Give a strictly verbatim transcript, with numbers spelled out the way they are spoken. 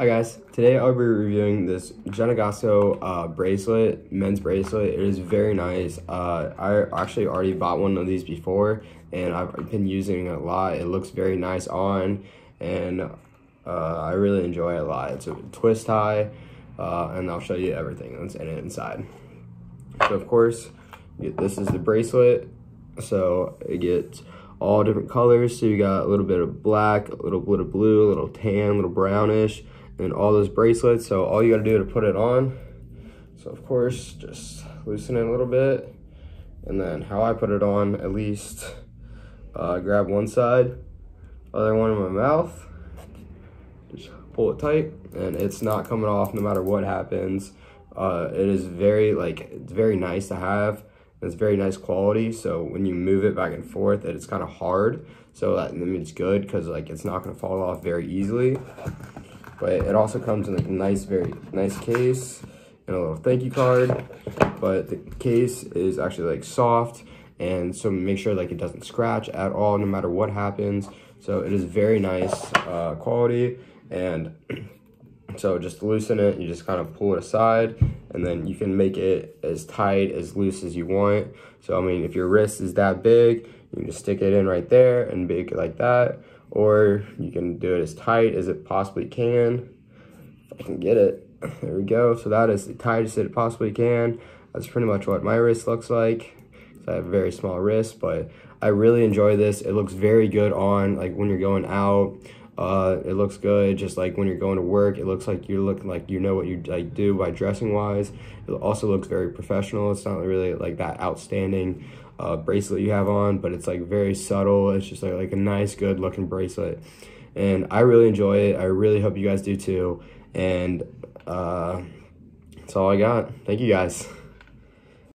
Hi guys, today I'll be reviewing this Genasto uh, bracelet, men's bracelet. It is very nice. Uh, I actually already bought one of these before and I've been using it a lot. It looks very nice on and uh, I really enjoy it a lot. It's a twist tie uh, and I'll show you everything that's in it inside. So of course, this is the bracelet. So it gets all different colors. So you got a little bit of black, a little bit of blue, a little tan, a little brownish. And all those bracelets, so all you gotta do to put it on, so of course, just loosen it a little bit, and then how I put it on, at least, uh, grab one side, other one in my mouth, just pull it tight, and it's not coming off no matter what happens. Uh, it is very, like, it's very nice to have, and it's very nice quality, so when you move it back and forth, it's kind of hard, so that means good, because, like, it's not gonna fall off very easily. But it also comes in a nice, very nice case and a little thank you card. But the case is actually like soft, and so make sure like it doesn't scratch at all, no matter what happens. So it is very nice uh, quality, and so just loosen it. You just kind of pull it aside, and then you can make it as tight, as loose as you want. So I mean, if your wrist is that big, you can just stick it in right there and make it like that. Or you can do it as tight as it possibly can. If I can get it, there we go. So that is the tightest it possibly can. That's pretty much what my wrist looks like. So I have a very small wrist, but I really enjoy this. It looks very good on, like when you're going out, uh, it looks good. Just like when you're going to work, it looks like you're looking like you know what you like do by dressing wise. It also looks very professional. It's not really like that outstanding Uh, bracelet you have on, but it's like very subtle. It's just like, like a nice good looking bracelet, and I really enjoy it. I really hope you guys do too, and uh, that's all I got. Thank you guys.